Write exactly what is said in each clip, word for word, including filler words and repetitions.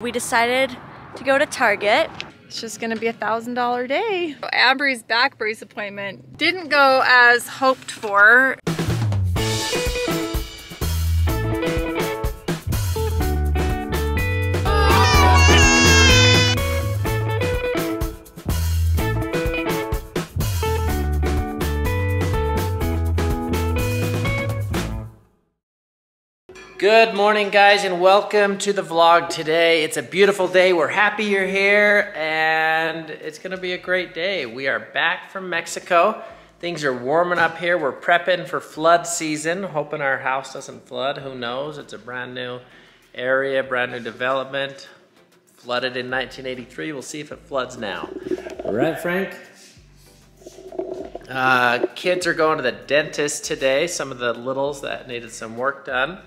We decided to go to Target. It's just gonna be a thousand dollar day. Ambree's back brace appointment didn't go as hoped for. Good morning, guys, and welcome to the vlog today. It's a beautiful day. We're happy you're here, and it's gonna be a great day. We are back from Mexico. Things are warming up here. We're prepping for flood season, hoping our house doesn't flood. Who knows? It's a brand new area, brand new development. Flooded in nineteen eighty-three. We'll see if it floods now. Right, Frank? Uh, kids are going to the dentist today, some of the littles that needed some work done.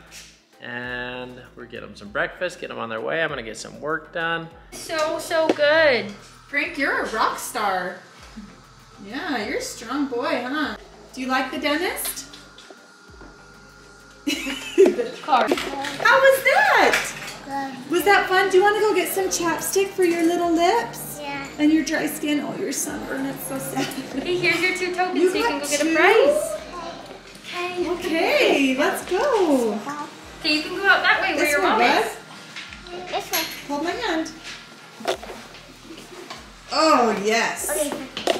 And we're getting them some breakfast, get them on their way. I'm gonna get some work done. So, so good. Frank, you're a rock star. Yeah, you're a strong boy, huh? Do you like the dentist? The car. How was that? Good. Was that fun? Do you wanna go get some chapstick for your little lips? Yeah. And your dry skin, oh, your sunburn, that's so sad. Hey, here's your two tokens, you so you can go two? Get a prize. Okay. Okay, let's go. Okay, you can go out that way where your mom is. This way. Hold my hand. Oh, yes. Okay.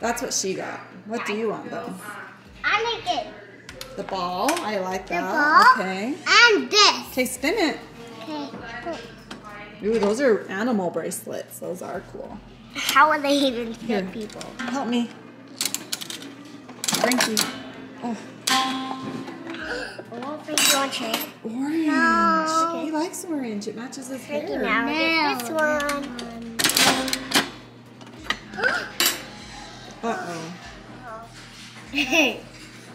That's what she got. What do you want, though? I like it. The ball. I like that. The ball. Okay. And this. Okay, spin it. Okay. Ooh, those are animal bracelets. Those are cool. How are they even for people? Help me. Frankie. Oh. Oh, Frankie wants it. Orange. No. He likes orange. It matches his Frankie hair. Now now. This one. Uh-oh.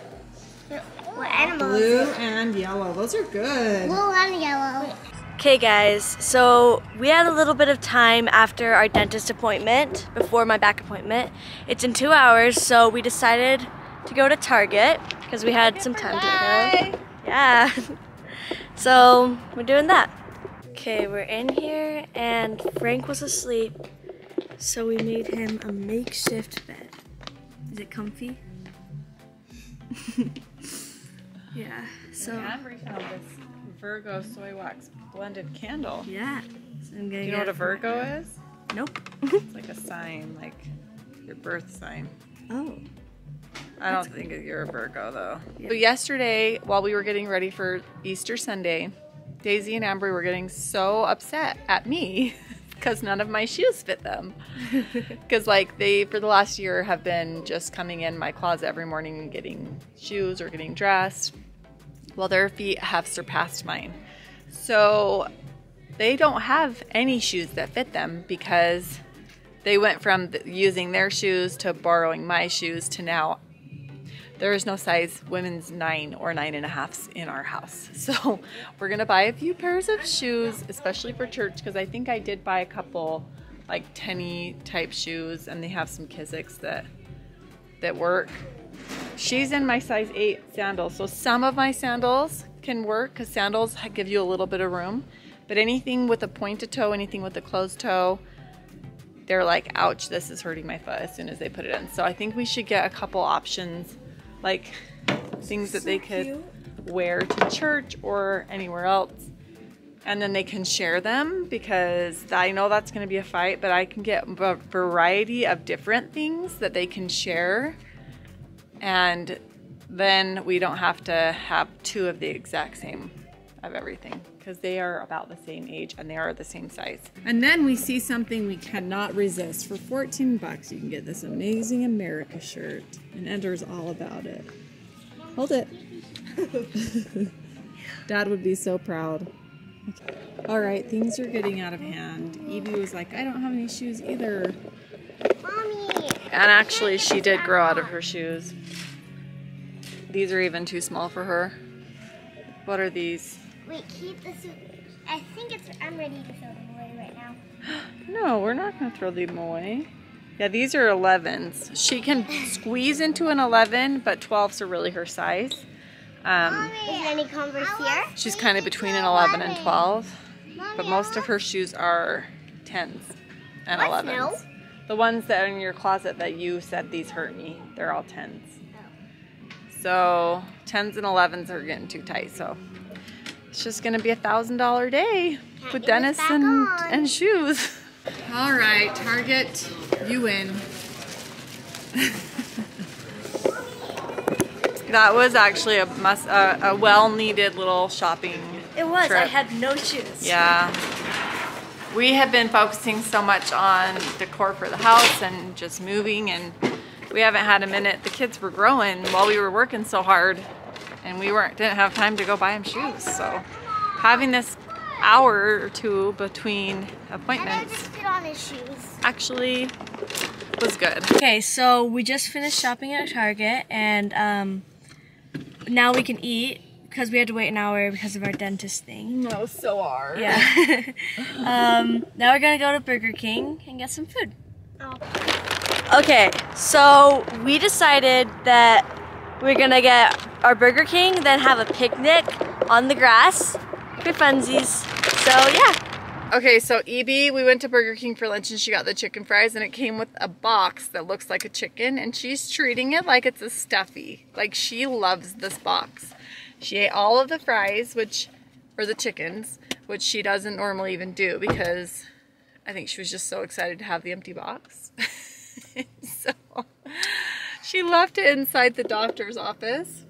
What animal? Blue and yellow. Those are good. Blue and yellow. Okay, guys. So we had a little bit of time after our dentist appointment, before my back appointment. It's in two hours, so we decided to go to Target because we had some time to go. Yeah. So we're doing that. Okay, we're in here and Frank was asleep, so we made him a makeshift bed. Is it comfy? Yeah. So Amber found this Virgo soy wax blended candle. Yeah. So I'm gonna Do you know what a Virgo is? Nope. It's like a sign, like your birth sign. Oh. I don't think you're a Virgo, though. Yeah. But yesterday, while we were getting ready for Easter Sunday, Daisy and Ambree were getting so upset at me because none of my shoes fit them. Because, like, they, for the last year, have been just coming in my closet every morning and getting shoes or getting dressed. Well, their feet have surpassed mine. So they don't have any shoes that fit them because they went from using their shoes to borrowing my shoes to now there is no size women's nine or nine and a halfs in our house. So we're gonna buy a few pairs of shoes, especially for church, because I think I did buy a couple like tenny type shoes, and they have some Kiziks that that work. She's in my size eight sandals, so some of my sandals can work because sandals give you a little bit of room, but anything with a pointed toe, anything with a closed toe, they're like, ouch, this is hurting my foot as soon as they put it in. So I think we should get a couple options, like things that they could wear to church or anywhere else, and then they can share them, because I know that's going to be a fight, but I can get a variety of different things that they can share, and then we don't have to have two of the exact same of everything, because they are about the same age and they are the same size. And then we see something we cannot resist. For fourteen bucks you can get this amazing America shirt, and Ender's all about it. Hold it. Dad would be so proud. Okay. All right, things are getting out of hand. Evie was like, I don't have any shoes either. Mommy. And actually she did grow out of her shoes. These are even too small for her. What are these? Wait, keep the suit. I think it's, I'm ready to throw them away right now. No, we're not gonna throw them away. Yeah, these are elevens. She can squeeze into an eleven, but twelves are really her size. Um, Is there any Converse here? She's kind of between an eleven and twelve, but most of her shoes are tens and elevens. The ones that are in your closet that you said these hurt me, they're all tens. So tens and elevens are getting too tight, so it's just gonna be a thousand dollar day with Dennis and, and shoes. All right, Target, you win. That was actually a must, uh, a well-needed little shopping It was. Trip. I had no shoes. Yeah. We have been focusing so much on decor for the house and just moving, and we haven't had a minute. The kids were growing while we were working so hard, and we weren't didn't have time to go buy them shoes. So having this hour or two between appointments, and I just put on his shoes. Actually was good. Okay, so we just finished shopping at Target, and um. now we can eat because we had to wait an hour because of our dentist thing. That was so hard. Yeah. um, now we're gonna go to Burger King and get some food. Oh. Okay, so we decided that we're gonna get our Burger King, then have a picnic on the grass for funsies. So yeah. Okay, so E B, we went to Burger King for lunch and she got the chicken fries, and it came with a box that looks like a chicken, and she's treating it like it's a stuffy. Like, she loves this box. She ate all of the fries, which, or the chickens, which she doesn't normally even do because I think she was just so excited to have the empty box. So she left it inside the doctor's office,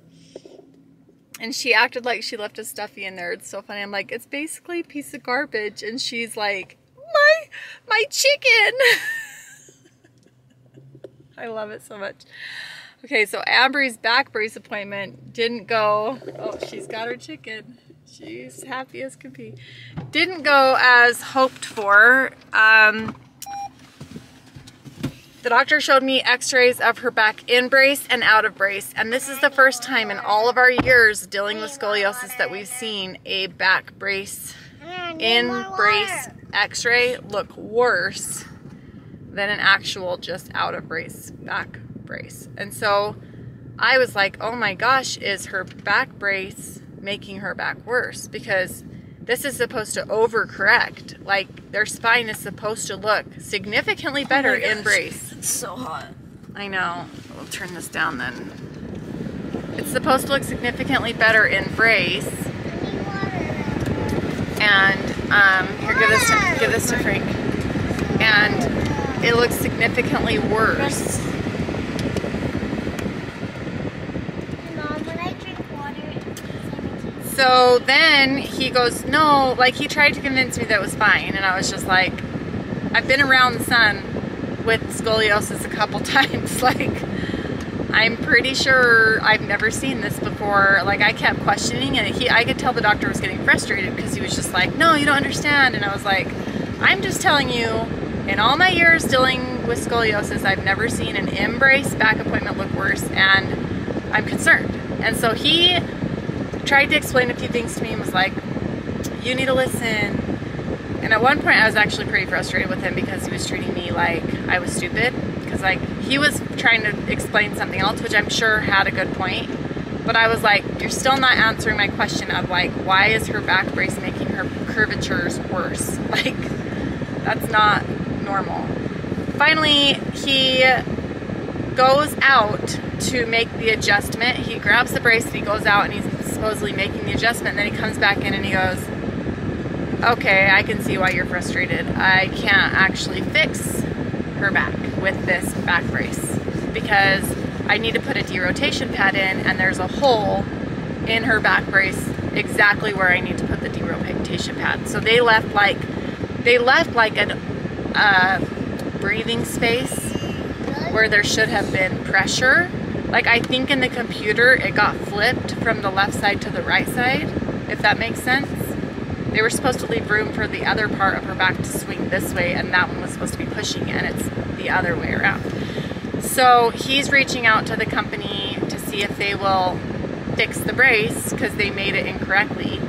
and she acted like she left a stuffy in there. It's so funny. I'm like, it's basically a piece of garbage, and she's like, my, my chicken. I love it so much. Okay, so Ambree's back brace appointment didn't go. Oh, she's got her chicken. She's happy as can be. Didn't go as hoped for. Um, the doctor showed me x-rays of her back in brace and out of brace, and this is the first time in all of our years dealing with scoliosis that we've seen a back brace, in brace x-ray look worse than an actual just out of brace back brace. And so I was like, oh my gosh, is her back brace making her back worse? Because this is supposed to overcorrect. Like, their spine is supposed to look significantly better oh in brace. It's so hot. I know. We'll turn this down then. It's supposed to look significantly better in brace. And um, here, give this to, give this to Frank. And it looks significantly worse. So then he goes, no, like, he tried to convince me that it was fine. And I was just like, I've been around the sun with scoliosis a couple times. Like, I'm pretty sure I've never seen this before. Like, I kept questioning, and he, I could tell the doctor was getting frustrated because he was just like, no, you don't understand. And I was like, I'm just telling you, in all my years dealing with scoliosis, I've never seen an embrace back appointment look worse, and I'm concerned. And so he tried to explain a few things to me and was like, you need to listen. And at one point I was actually pretty frustrated with him because he was treating me like I was stupid, because like he was trying to explain something else, which I'm sure had a good point, but I was like, you're still not answering my question of like, why is her back brace making her curvatures worse? Like, that's not normal. Finally he goes out to make the adjustment. He grabs the brace and he goes out and he's supposedly making the adjustment, and then he comes back in and he goes, okay, I can see why you're frustrated. I can't actually fix her back with this back brace because I need to put a derotation pad in, and there's a hole in her back brace exactly where I need to put the derotation pad. So they left like they left like a uh, breathing space where there should have been pressure. Like, I think in the computer, it got flipped from the left side to the right side, if that makes sense. They were supposed to leave room for the other part of her back to swing this way, and that one was supposed to be pushing, and it's the other way around. So he's reaching out to the company to see if they will fix the brace, because they made it incorrectly.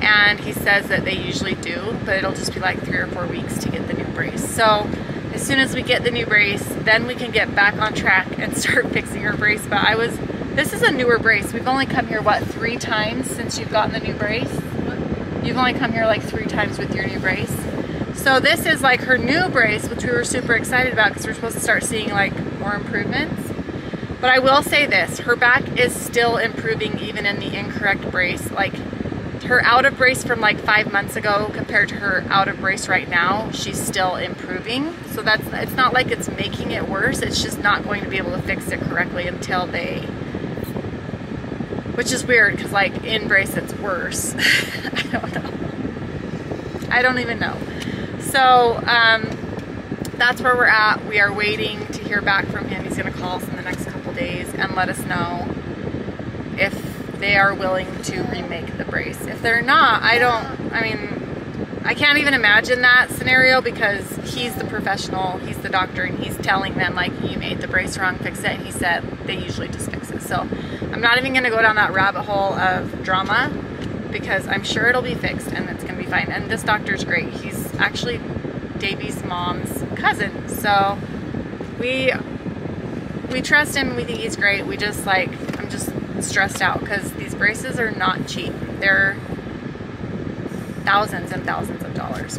And he says that they usually do, but it'll just be like three or four weeks to get the new brace. So as soon as we get the new brace, then we can get back on track and start fixing her brace. But I was This is a newer brace. We've only come here, what, three times since you've gotten the new brace? What? You've only come here like three times with your new brace. So this is like her new brace, which we were super excited about because we're supposed to start seeing like more improvements. But I will say this, her back is still improving even in the incorrect brace. Like her out of brace from like five months ago compared to her out of brace right now, she's still improving. So that's, it's not like it's making it worse. It's just not going to be able to fix it correctly until they, which is weird because like in brace it's worse. I don't know. I don't even know. So um, that's where we're at. We are waiting to hear back from him. He's gonna call us in the next couple days and let us know if they are willing to remake the brace. If they're not, I don't, I mean, I can't even imagine that scenario because he's the professional, he's the doctor, and he's telling them like, you made the brace wrong, fix it. And he said they usually just fix it. So I'm not even gonna go down that rabbit hole of drama because I'm sure it'll be fixed and it's gonna be fine. And this doctor's great. He's actually Davey's mom's cousin. So we, we trust him, we think he's great. We just like, I'm just stressed out because these braces are not cheap. They're thousands and thousands of dollars.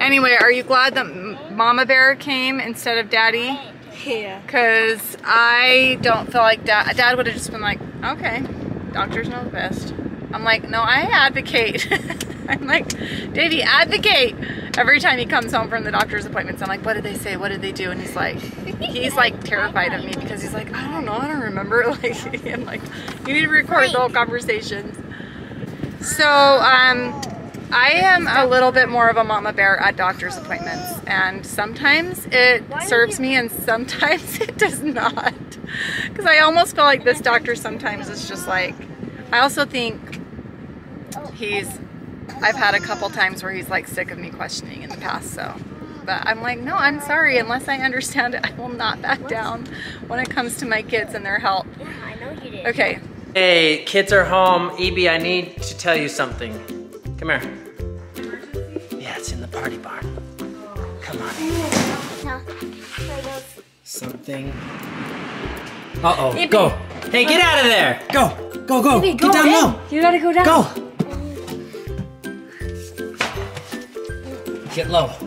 Anyway, are you glad that Mama Bear came instead of Daddy? Yeah. Because I don't feel like Dad, Dad would have just been like, okay, doctors know the best. I'm like, no, I advocate. I'm like, Davey, advocate. Every time he comes home from the doctor's appointments, I'm like, what did they say? What did they do? And he's like, he's like terrified of me because he's like, I don't know. I don't remember. Like, I'm like, you need to record the whole conversations. So um, I am a little bit more of a mama bear at doctor's appointments. And sometimes it serves me and sometimes it does not. Because I almost feel like this doctor sometimes is just like, I also think he's, I've had a couple times where he's like sick of me questioning in the past, so. But I'm like, no, I'm sorry, unless I understand it, I will not back down when it comes to my kids and their health. Yeah, I know you did. Okay. Hey, kids are home. E B, I need to tell you something. Come here. Emergency? Yeah, it's in the party barn. Come on. Something. Uh-oh, E B. Go. Hey, get out of there. Go, go, go. E B, go get down in. Low. You gotta go down. Go. Get low. Get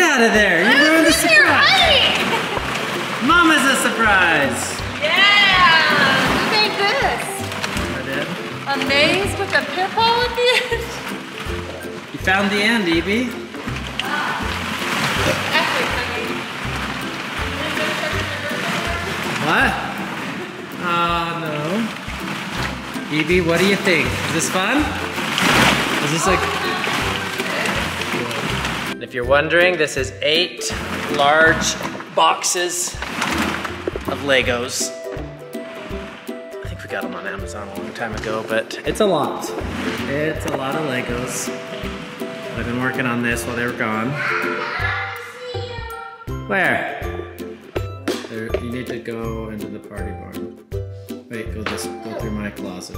out of there! You ruined the surprise! Mama's a surprise! Yeah! You made this! I did. A maze with a pit hole at the end? You found the end, E B. What? Oh, uh, no. Evie, what do you think? Is this fun? Is this like... And if you're wondering, this is eight large boxes of Legos. I think we got them on Amazon a long time ago, but it's a lot. It's a lot of Legos. I've been working on this while they were gone. Where? You need to go into the party barn. Wait, go this, go through my closet.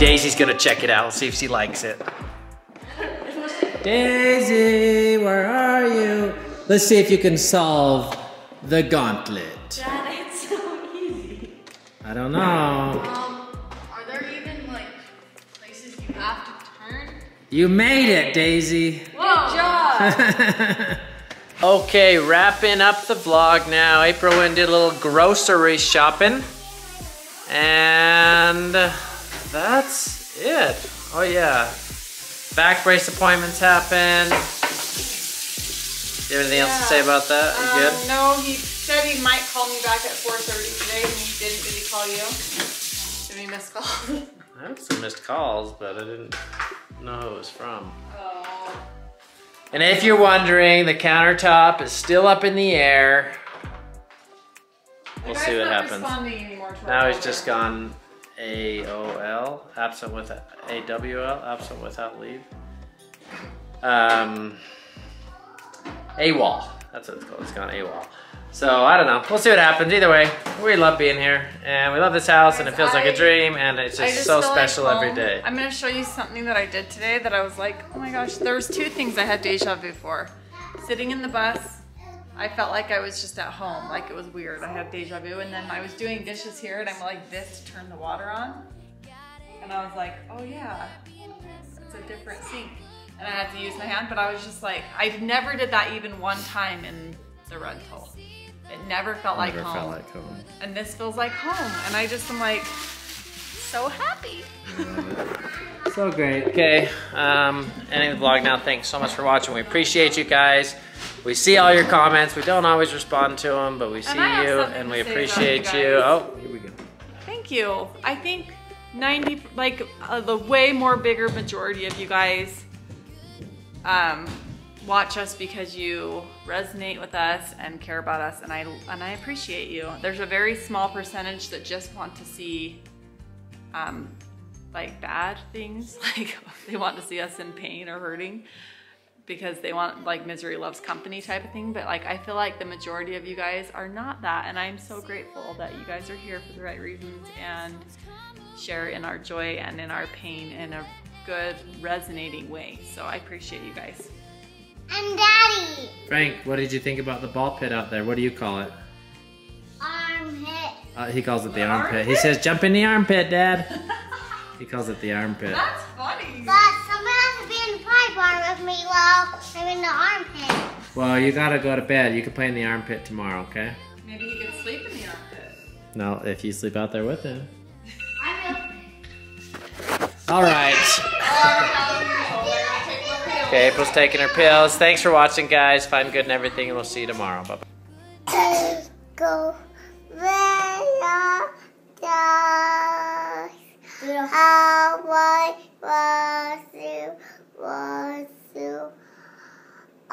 Daisy's gonna check it out, see if she likes it. Daisy, where are you? Let's see if you can solve the gauntlet. Dad, it's so easy. I don't know. Um, are there even like places you have to turn? You made it, Daisy. Whoa. Good job. Okay, wrapping up the vlog now. April went and did a little grocery shopping. And that's it. Oh yeah. Back brace appointments happened. You have anything yeah. else to say about that? You um, good? No, he said he might call me back at four thirty today and he didn't. Did he call you? Did he miss call? I had some missed calls, but I didn't know who it was from. Oh. And if you're wondering, the countertop is still up in the air. We'll see what happens. Now he's just gone A O L, absent with A W L, absent without leave. Um, AWOL, that's what it's called, it's gone AWOL. So I don't know, we'll see what happens. Either way, we love being here and we love this house and it feels I, like a dream and it's just, just so special like every day. I'm gonna show you something that I did today that I was like, oh my gosh, there was two things I had deja vu for. Sitting in the bus, I felt like I was just at home, like it was weird, I had deja vu, and then I was doing dishes here and I'm like this to turn the water on. And I was like, oh yeah, it's a different sink. And I had to use my hand, but I was just like, I've never did that even one time in the rental. It never felt like home. Never felt like home. And this feels like home. And I just am like, so happy. So great. Okay, um, ending the vlog now. Thanks so much for watching. We appreciate you guys. We see all your comments. We don't always respond to them, but we see you and we appreciate you. Oh, here we go. Thank you. I think ninety, like uh, the way more bigger majority of you guys um, watch us because you resonate with us and care about us, and I and I appreciate you. There's a very small percentage that just want to see um, like bad things, like they want to see us in pain or hurting because they want like misery loves company type of thing, but like I feel like the majority of you guys are not that, and I'm so grateful that you guys are here for the right reasons and share in our joy and in our pain in a good resonating way. So I appreciate you guys. I'm Daddy. Frank, what did you think about the ball pit out there? What do you call it? Armpit. Uh, he calls it the armpit. He says, jump in the armpit, Dad. He calls it the armpit. That's funny. But someone has to be in the pie bar with me while I'm in the armpit. Well, you gotta go to bed. You can play in the armpit tomorrow, okay? Maybe he can sleep in the armpit. No, if you sleep out there with him. I will. All right. Okay, April's taking her pills. Thanks for watching, guys. Find good and everything, and we'll see you tomorrow. Bye-bye. Go